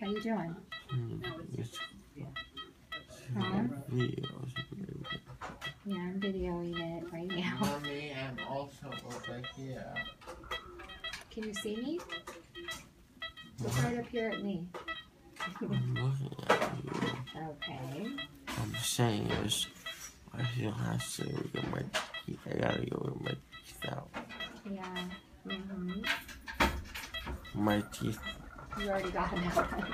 how you doing? Yeah, I'm videoing it right now. Mommy, I'm also over here. Can you see me? Look right up here at me. I'm looking at you. Okay. I'm saying is, I still have to get my teeth. I gotta go get my teeth out. Yeah. My teeth. You already got them out.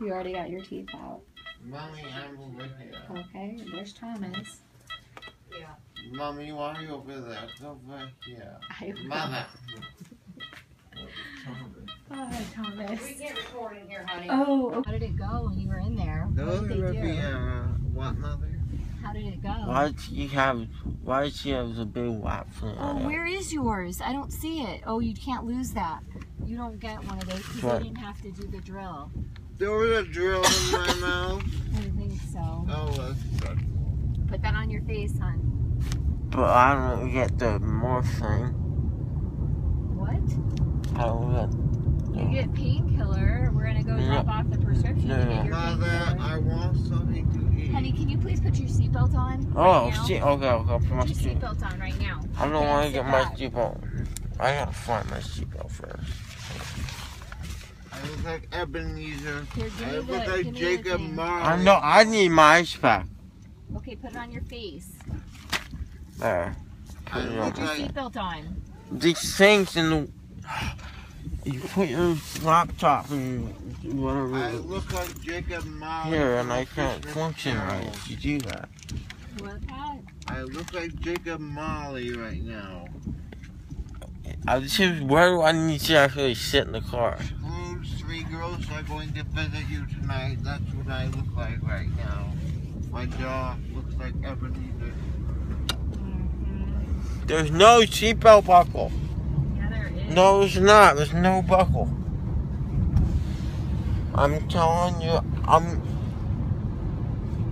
You already got your teeth out. Mommy, I'm over here. Okay, there's Thomas. Yeah. Mommy, why are you over there? Over here. Mama. Oh, Thomas. We can't record in here, honey. Oh, how did it go when you were in there? What, mother? How did it go? Why does she have the big wap for that? Oh, where is yours? I don't see it. Oh, you can't lose that. You don't get one of those because you didn't have to do the drill. There was a drill in my mouth. I think so. Oh, that's good. Put that on your face, hon. But I don't get the morphine thing. What? I don't get. You get painkiller. We're gonna go drop off the prescription to get your painkiller. I want something to eat. Honey, can you please put your seatbelt on? Oh, right now? Okay, put my seatbelt on right now. I don't want to get my seatbelt. I gotta find my seatbelt first. I look like Ebenezer. I look like Jacob Marley. I know. I need my ice pack. Okay, put it on your face. There. Put your seatbelt on. These things in the. You put your laptop and whatever. I look like Jacob Marley. Here, and I can't function right if you do that. What's that? I look like Jacob Marley right now. Where do I need to actually sit in the car? Scrooge, three girls are going to visit you tonight. That's what I look like right now. My jaw looks like Ebenezer. There's no seatbelt buckle. No, it's not. There's no buckle. I'm telling you, I'm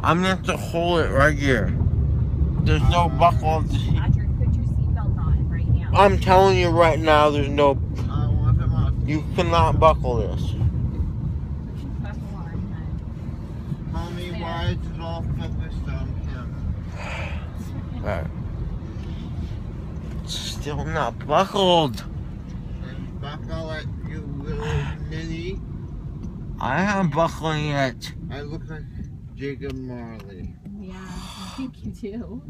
gonna have to hold it right here. There's no buckle on the seat. Patrick, put your seatbelt on right now. I'm telling you right now, there's no. You cannot buckle this. Mommy, why is it all focused on him? Right. It's still not buckled. Buckle it, you little mini. I am buckling it. I look like Jacob Marley. Yeah, I think you do.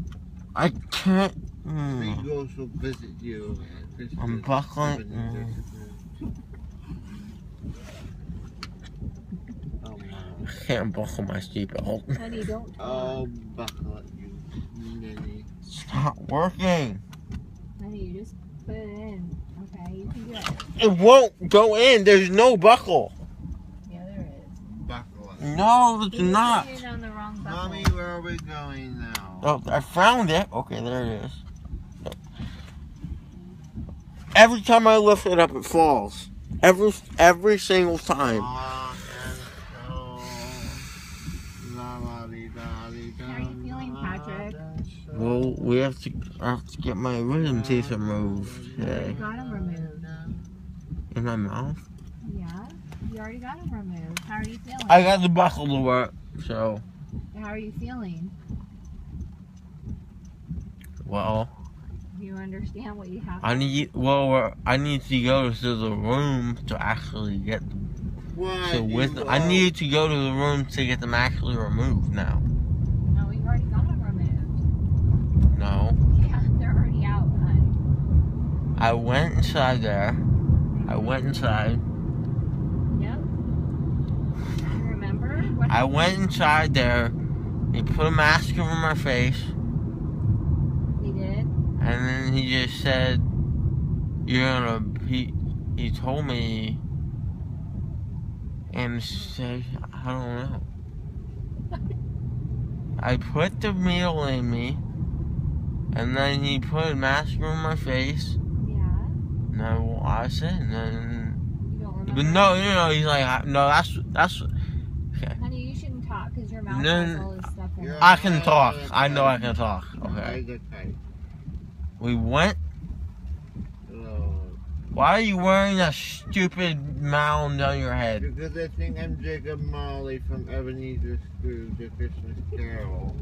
I can't. Three girls will visit you. I'm buckling. Oh, no. I can't buckle my seatbelt. Honey, don't. Oh, buckle it, you mini. It's not working. Honey, you just put it in. Okay, you can do it. It won't go in. There's no buckle. Yeah, there is. Buckle. No, it's not. You're on the wrong buckle. Mommy, where are we going now? Oh, I found it. Okay, there it is. Every time I lift it up, it falls. Every single time. How are you feeling, Patrick? Well, I have to get my wisdom teeth removed today. You already got them removed. In my mouth? Yeah, you already got them removed. How are you feeling? I got the buckle to work, so. How are you feeling? Well. Do you understand what you have to do? I need to go to the room to actually get them. What? I need to go to the room to get them actually removed now. No. Yeah, they're already out, hun. I went inside there. I went inside. Yep. You remember? What I went inside there. He put a mask over my face. He did? And then he just said, you're gonna. He told me. And said, I don't know. I put the meal in me. And then he put a mask on my face. Yeah. No, I said. And then, you don't remember? But no, he's like, no, that's. Okay. Honey, you shouldn't talk because your mouth has all this stuff in it. I can talk. I know I can talk. Okay. We went. Why are you wearing that stupid mound on your head? Because I think I'm Jacob Marley from Ebenezer Scrooge, A Christmas Carol.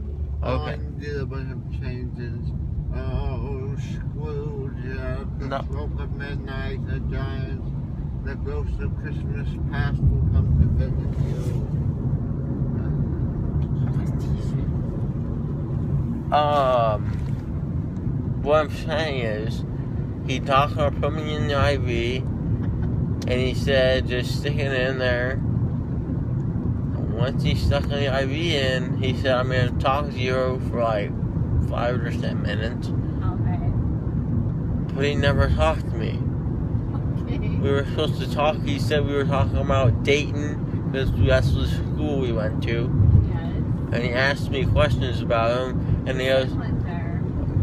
Okay. I'm good, but I'm changing. Oh, Scrooge, the smoke of midnight, the giants, the ghosts of Christmas past will come to visit you. What I'm saying is, he talked about putting me in the IV, and he said just stick it in there. And once he stuck the IV in, he said, I'm going to talk to you for like 5 or 10 minutes. Okay. But he never talked to me. Okay. We were supposed to talk. He said we were talking about Dayton, because that's the school we went to. Yes. And he asked me questions about him, and he goes,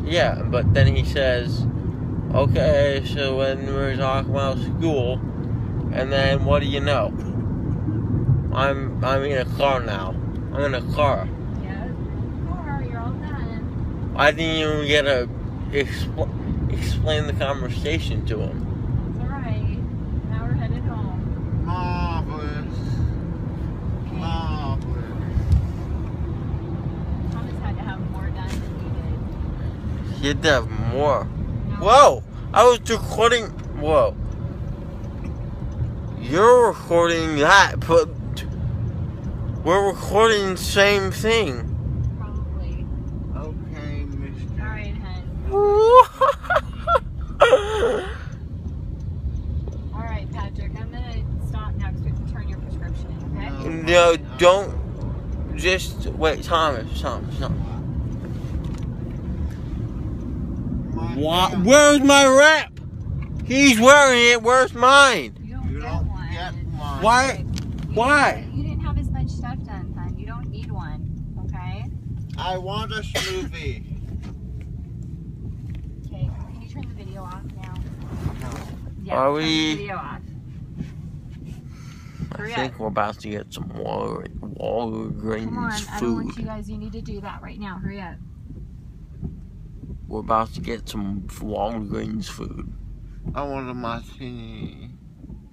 yeah, but then he says, okay, so when we were talking about school, and then what do you know? I'm in a car now. I'm in a car. I didn't even get to explain the conversation to him. That's alright. Now we're headed home. Marvelous. Marvelous. Thomas had to have more done than he did. He had to have more. No. Whoa! I was recording. Whoa. You're recording that, but we're recording the same thing. Alright, Patrick, I'm gonna stop now because we have to turn your prescription in, okay? No, don't. Just wait, Thomas. What? Where's my wrap? He's wearing it, where's mine? You don't get one. Why? Why? You didn't have as much stuff done, son. You don't need one, okay? I want a smoothie. Yeah, are we? I think we're about to get some Walgreens food. Come on, I don't want you guys. You need to do that right now. Hurry up. We're about to get some Walgreens food. I want a martini.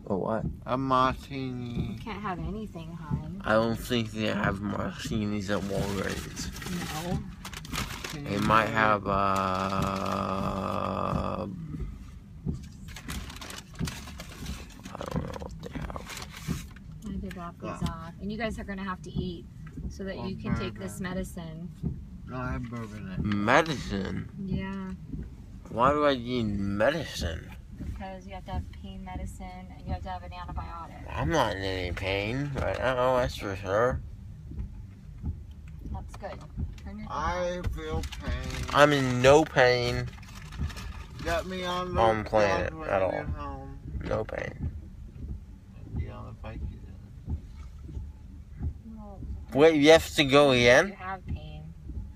A what? A martini. You can't have anything, hon. I don't think they have martinis at Walgreens. No. They might have off. And you guys are going to have to eat so that you can take this medicine. No, I have bourbon in it. Medicine? Yeah. Why do I need medicine? Because you have to have pain medicine and you have to have an antibiotic. I'm not in any pain right now, that's for sure. That's good. I feel pain. I'm in no pain. Got me on the planet at all. Home. No pain. Wait, you have to go again? You have pain.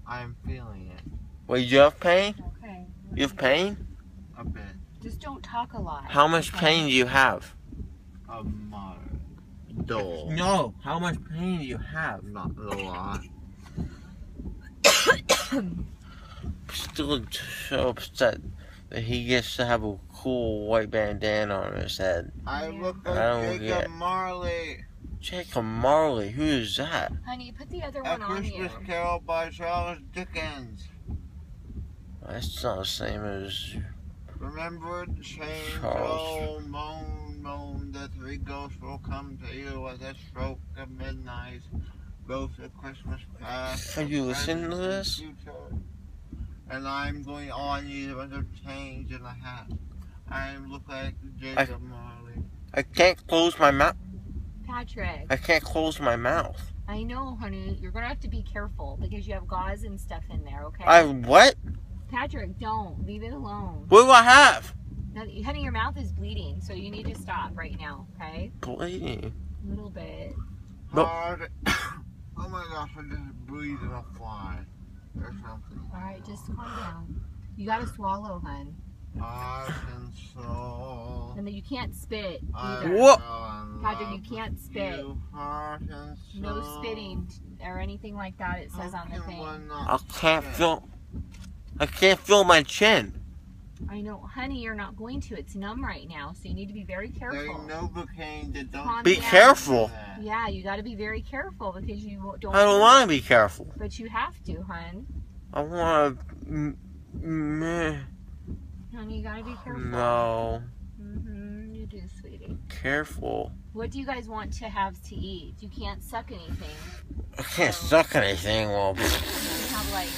I'm feeling it. Wait, you have pain? Okay. You have pain? A bit. Just don't talk a lot. How much pain do you have? A moderate. Dull. No, how much pain do you have? Not a lot. Still so upset that he gets to have a cool white bandana on his head. I look like Jacob Marley. Jacob Marley, who is that? Honey, put the other one on you. A Christmas Carol by Charles Dickens. That's not the same as... Remember the change, oh, moan, moan, the three ghosts will come to you at the stroke of midnight. Ghosts of Christmas past. Are you listening to this? Future. And I'm going on you with a change in a hat. I look like Jacob Marley. I can't close my mouth. Patrick. I can't close my mouth. I know, honey. You're going to have to be careful because you have gauze and stuff in there, okay? I what? Patrick, don't. Leave it alone. What do I have? Now, honey, your mouth is bleeding, so you need to stop right now, okay? Bleeding? A little bit. No. Oh my gosh, I'm just breathing a fly or something. Alright, just calm down. You got to swallow, hon. I can soul. And then you can't spit either. What? Patrick, you can't spit. No spitting or anything like that. It says on the thing. I can't feel. I can't feel my chin. I know, honey, you're not going to. It's numb right now, so you need to be very careful. There's no cocaine that don't... Be careful. Yeah, you got to be very careful because you don't... I don't want to be careful. But you have to, hon. I want to... Honey, you got to be careful. No. Mm-hmm, you do, sweetie. Careful. What do you guys want to have to eat? You can't suck anything. I can't suck anything. Well, have like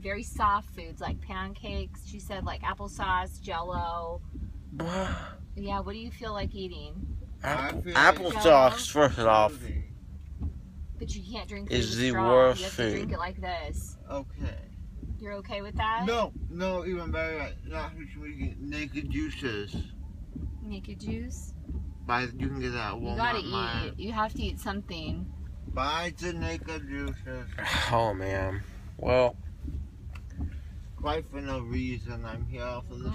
very soft foods like pancakes. She said like applesauce, Jello. Yeah. What do you feel like eating? Applesauce. First off, but you can't drink. Is the worst food. You have to drink it like this. Okay. You're okay with that? No, no. Even better. Not making naked juices. Naked juice. But you can get that at Walmart. You gotta eat. You have to eat something. Buy the naked juices. Oh, man. Well. Quite for no reason. I'm here for the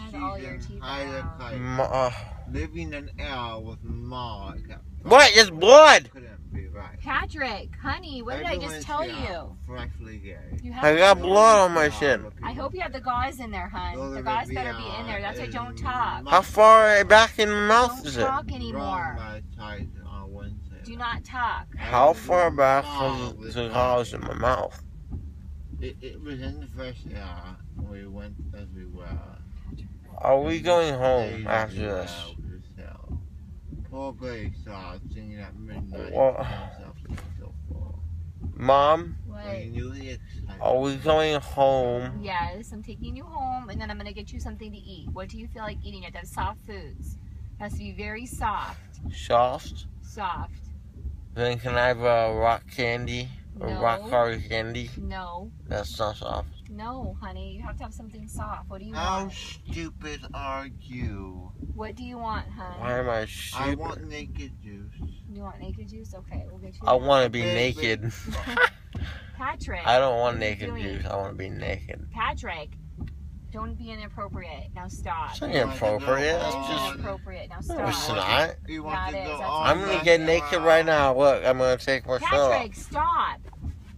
season. Living an L with Ma. What? It's blood! Couldn't be right. Patrick, honey, what did I just tell you? Freshly gay. I got blood on my shit. I hope you have the gauze in there, hon. The gauze better be in there. That's why don't talk. How far back in my mouth is it? Don't talk anymore. Do not talk. How far back was the gauze in my mouth? It was in the first hour we went as we were. Are we going home after this? Poor Grace started singing at midnight. Mom? What? Are we going home? Yes, I'm taking you home and then I'm going to get you something to eat. What do you feel like eating? It has soft foods. It has to be very soft. Soft? Soft. Then can I have a rock candy? Or no. Rock hard candy? No. That's not soft. No, honey. You have to have something soft. What do you want? How stupid are you? What do you want, honey? Why am I stupid? I want naked juice. You want naked juice? Okay, we'll get you I want to be naked. Patrick. I don't want naked juice. I want to be naked. Patrick. Don't be inappropriate. Now stop. It's not inappropriate. That's just inappropriate. Now stop. It's not. I'm gonna get naked right now. Look, I'm gonna take my shirt off. Patrick, stop.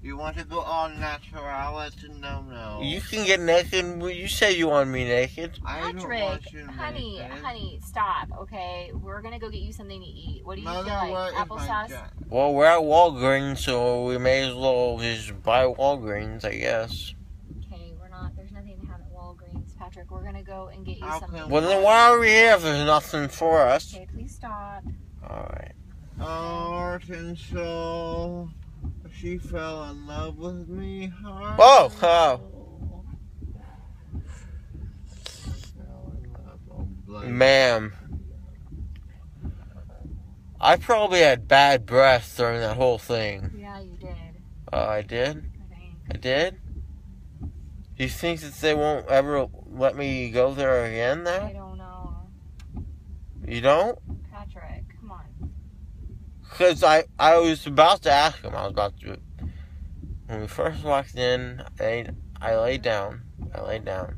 You want to go all natural? That's a no-no. You can get naked. You say you want me naked. Patrick, honey, honey, stop. Okay, we're gonna go get you something to eat. What do you feel like? Applesauce. Well, we're at Walgreens, so we may as well just buy Walgreens, I guess. Patrick, we're gonna go and get you something. Well, then why are we here if there's nothing for us? Okay, please stop. Alright. Heart and soul. She fell in love with me. Heart. Oh, ma'am. I probably had bad breath during that whole thing. Yeah, you did. I did? I think. I did? Do you think that they won't ever let me go there again now? I don't know. You don't? Patrick, come on. Because I was about to ask him. I was about to... When we first walked in, I laid down. I laid down.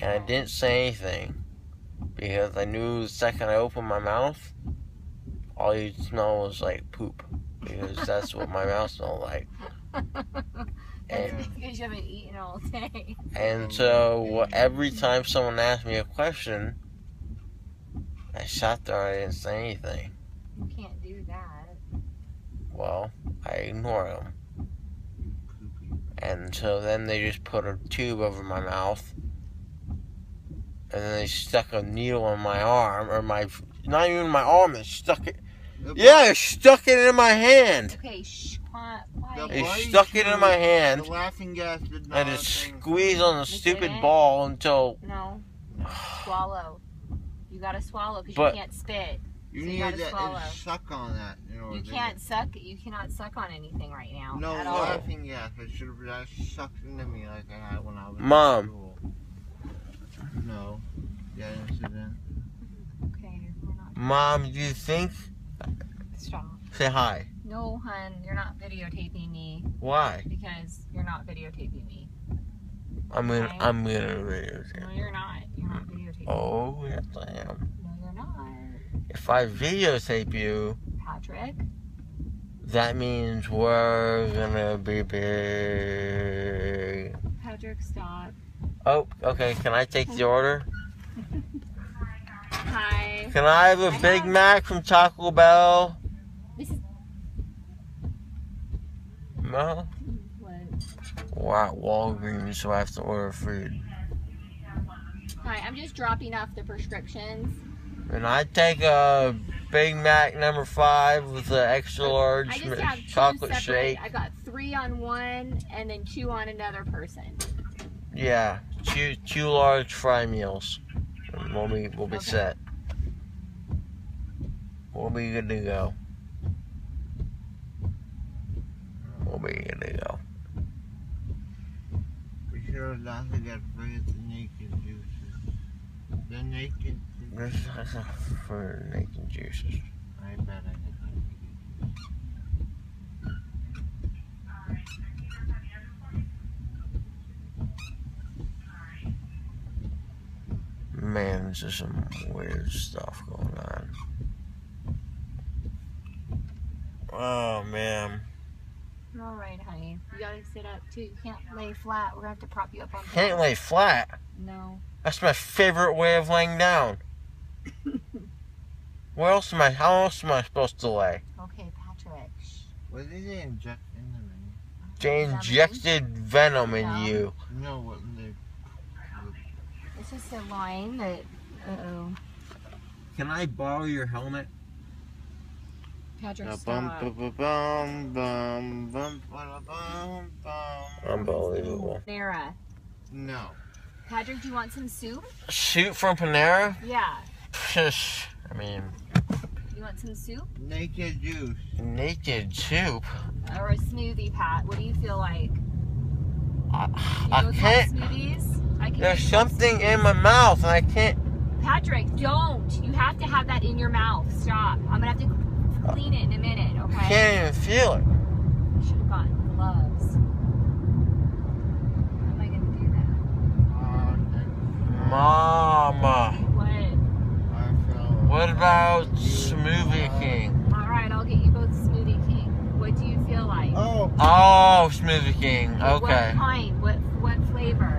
And I didn't say anything. Because I knew the second I opened my mouth, all you'd smell was like poop. Because that's what my mouth smelled like. Because you haven't eaten all day. And so every time someone asked me a question, I sat there and I didn't say anything. You can't do that. Well, I ignored them. And so then they just put a tube over my mouth. And then they stuck a needle in my arm, or my, not even my arm, they stuck it. Yeah, they stuck it in my hand. Okay, shh. They stuck it in my hand and it squeezed on the stupid ball until... No. Swallow. You gotta swallow because you can't spit. You need to suck on that. You can't suck. You cannot suck on anything right now. No, laughing gas. It should have just sucked into me like I had when I was... Mom. No. Yeah, incident. Okay, we're not... Mom, do you think... Stop. Say hi. No, hun, you're not videotaping me. Why? Because you're not videotaping me. I'm gonna videotape. No, you're not. You're not videotaping. Oh, yes, I am. No, you're not. If I videotape you, Patrick, that means we're gonna be big. Patrick, stop. Oh, okay. Can I take the order? Hi. Can I have a Big Mac from Taco Bell? This is... No? What? We're at Walgreens, so I have to order food. Hi, I'm just dropping off the prescriptions. And I take a Big Mac number 5 with an extra large chocolate shake. I got 3 on one and then 2 on another person. Yeah, two large fry meals. We'll be okay. Set. We'll be good to go. We'll be good to go. We should have lost it at the Naked Juices. The Naked Juices. That's not for Naked Juices. I bet I did. Man, this is some weird stuff going on. Oh, man. All right, honey. You gotta sit up, too. You can't lay flat. We're gonna have to prop you up on top. Can't lay flat? No. That's my favorite way of laying down. How else am I supposed to lay? Okay, Patrick. What did they inject in them? They injected venom in you. No, what they... It's just a line that, uh-oh. Can I borrow your helmet? Patrick, stop. Unbelievable. Panera. No. Patrick, do you want some soup? Soup from Panera? Yeah. I mean... You want some soup? Naked juice. Naked soup? Or a smoothie, Pat. What do you feel like? I can't... Smoothies? There's something in my mouth and I can't. Patrick, don't. You have to have that in your mouth. Stop. I'm going to have to clean it in a minute, okay? I can't even feel it. I should have gotten gloves. How am I going to do that? Mama. What? What about Smoothie King? Alright, I'll get you both Smoothie King. What do you feel like? Oh, Smoothie King. Okay. What kind? What flavor?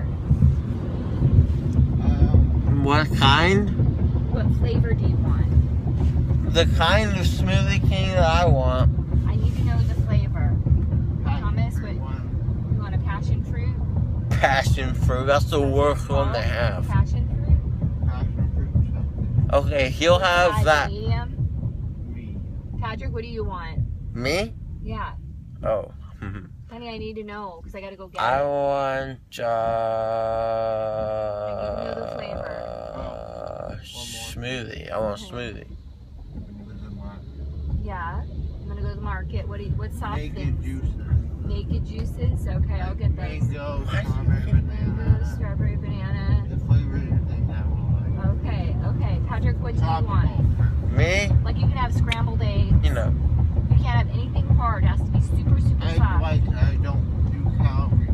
What kind? What flavor do you want? The kind of Smoothie King that I want. I need to know the flavor. Thomas, what? You want a passion fruit? Passion fruit? That's the worst one to have. Passion fruit? Passion fruit. Okay, he'll have that. Medium? Medium. Patrick, what do you want? Me? Yeah. Oh. Honey, I need to know because I gotta go get it. I want. I need to know the flavor. Smoothie. I want a smoothie. Yeah. I'm going to go to the market. What sauce is? Naked juices. Naked juices? Okay, I'll get those. Mango, strawberry, banana. Mango, strawberry, banana. The flavor of your thing that will like. Okay, okay. Patrick, what do you want? Me? Like you can have scrambled eggs. You know. You can't have anything hard. It has to be super, super soft. I don't do calories.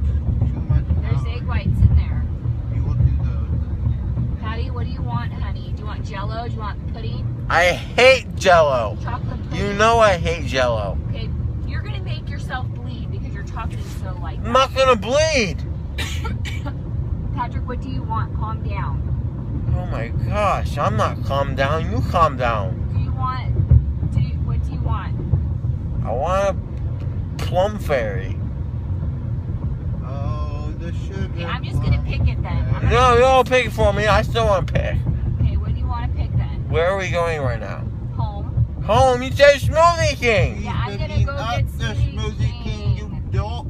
Too much calories. There's egg whites in there. Patty, what do you want, honey? Do you want Jello? Do you want pudding? I hate Jello. Chocolate pudding. You know I hate Jello. Okay, you're gonna make yourself bleed because your chocolate is so light. I'm not gonna bleed. Patrick, what do you want? Calm down. Oh my gosh, I'm not calm down. You calm down. What do you want? I want a plum fairy. Okay, I'm just going to pick it then. No, don't pick it for me. I still want to pick. Okay, what do you want to pick then? Where are we going right now? Home. Home? You said Smoothie King. Yeah, I'm going to go get Smoothie King. You dope.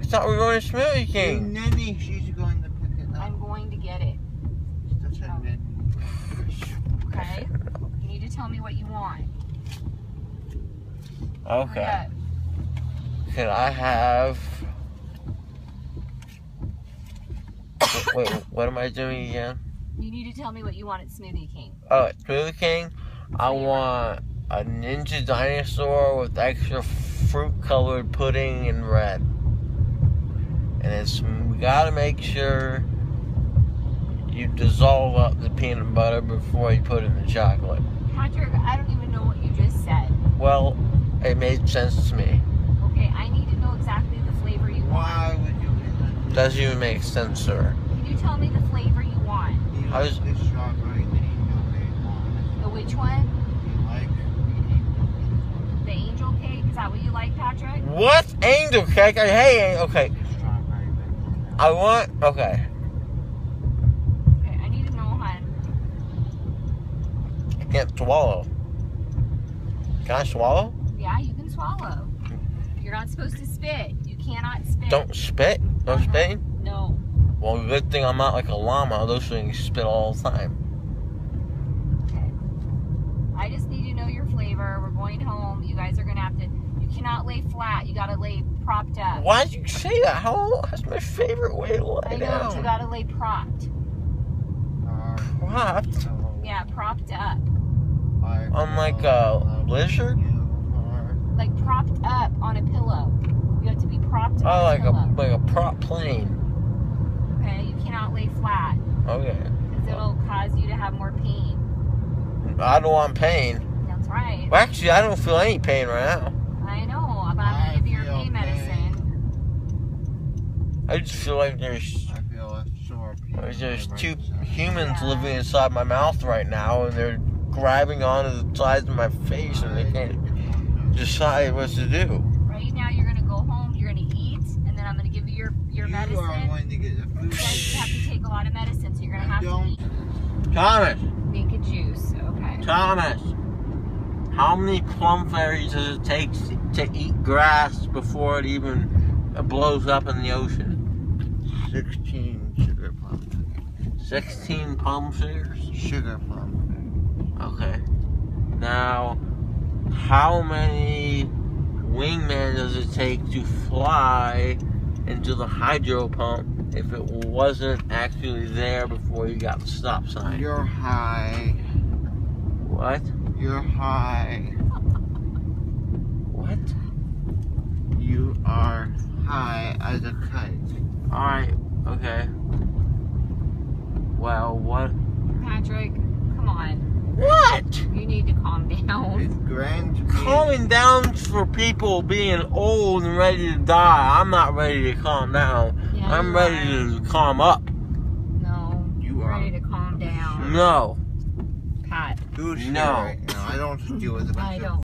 I thought we were going to Smoothie King. Nanny, she's going to pick it up. I'm going to get it. Okay? You need to tell me what you want. Okay. Could I have... Wait, what am I doing again? You need to tell me what you want at Smoothie King. Oh, at Smoothie King, I want a ninja dinosaur with extra fruit-colored pudding and red. And we gotta make sure you dissolve up the peanut butter before you put in the chocolate. Patrick, I don't even know what you just said. Well, it made sense to me. Okay, I need to know exactly the flavor you want. Why would you? Doesn't even make sense, sir. Can you tell me the flavor you want? I was... The which one? The angel cake? Is that what you like, Patrick? What? Angel cake? I hate angel cake. I want... Okay. Okay, I need to know, hon. I can't swallow. Can I swallow? Yeah, you can swallow. You're not supposed to spit. You cannot spit. Don't spit? No spitting? No. Well, good thing I'm not like a llama. Those things spit all the time. Okay. I just need to know your flavor. We're going home. You guys are going to have to... You cannot lay flat. You got to lay propped up. Why did you say that? That's my favorite way to lay down. I know, but you got to lay propped. Propped? Yeah, propped up. I'm like a lizard? Like propped up on a pillow. You have to be propped up on a pillow. Oh, like a prop plane. Okay, you cannot lay flat. Okay. Because it'll cause you to have more pain. I don't want pain. That's right. Well, actually, I don't feel any pain right now. I know, but I'm going to give you your pain medicine. I just feel like there's... I feel like there's two humans living inside my mouth right now, and they're grabbing onto the sides of my face, and they can't decide what to do. Right now, you're going to go home, you're going to eat, and then I'm going to give you your medicine. Are going to get the food. You have to take a lot of medicine, so you're going to have to eat. Thomas! Naked Juice, okay. Thomas! How many plum fairies does it take to eat grass before it even blows up in the ocean? 16 sugar plum fairies. 16 plum fairies? Sugar plum. Okay. Now, how many wingmen does it take to fly into the hydro pump if it wasn't actually there before you got the stop sign? You're high. What? You're high. What? You are high as a kite. Alright, okay. Well, what? Patrick, come on. What? You need to calm down. It's grand. Calming down for people being old and ready to die. I'm not ready to calm down. Yeah, I'm ready to calm up. No. You are ready to calm down. No. Pat. Who's no. Right now? I don't do it. I don't.